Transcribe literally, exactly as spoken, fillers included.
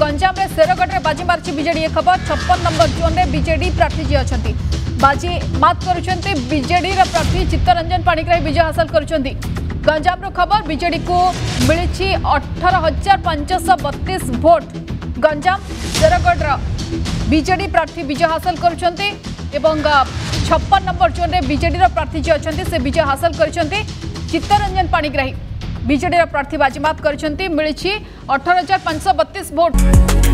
गंजाम सेरगढ़ में बाजी मार्च बीजेडी खबर छप्पन नंबर जोन में बीजेडी प्रार्थी जी अच्छा बाजी मात बीजेडी प्रार्थी चित्तरंजन पाणिग्राही विजय हासिल करछंती। गंजाम खबर बीजेडी को मिली अठार हजार पांच सौ बत्तीस भोट। गंजाम सेरगढ़ बीजेडी प्रार्थी विजय हासिल करछंती एवं छप्पन नंबर जोन में बीजेडी प्रार्थी जी अच्छा से विजय हासिल करछंती। चित्तरंजन पाणिग्राही बीजेडी प्रार्थी बाजीमात करछंती मिली अठारह हजार पांच सौ बत्तीस वोट।